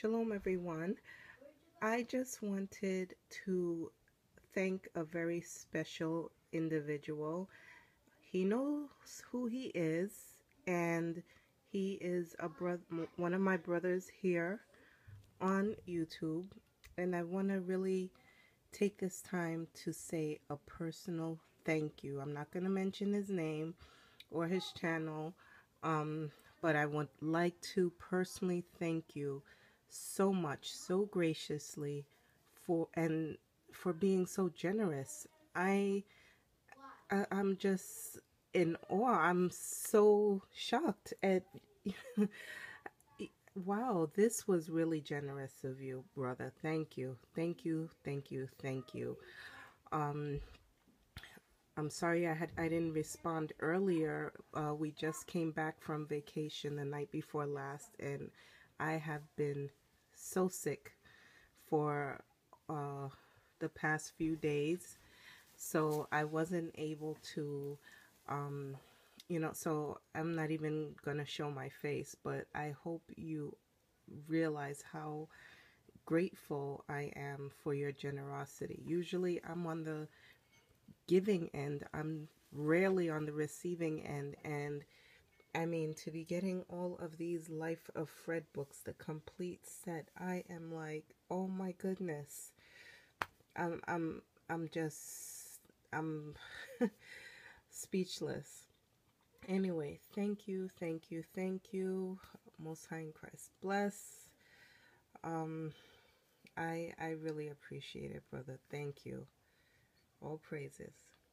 Shalom, everyone. I just wanted to thank a very special individual. He knows who he is, and he is a one of my brothers here on YouTube, and I want to really take this time to say a personal thank you. I'm not going to mention his name or his channel, but I would like to personally thank you so much, so graciously, for being so generous. I'm just in awe. I'm so shocked at wow, this was really generous of you, brother. Thank you. Thank you. Thank you. Thank you. I'm sorry I didn't respond earlier. We just came back from vacation the night before last, and I have been so sick for the past few days. So I wasn't able to, you know, so I'm not even going to show my face, but I hope you realize how grateful I am for your generosity. Usually I'm on the giving end. I'm rarely on the receiving end. And I mean, to be getting all of these Life of Fred books, the complete set, I am like, oh my goodness. I'm speechless. Anyway, thank you, thank you, thank you. Most High in Christ bless. I really appreciate it, brother. Thank you. All praises.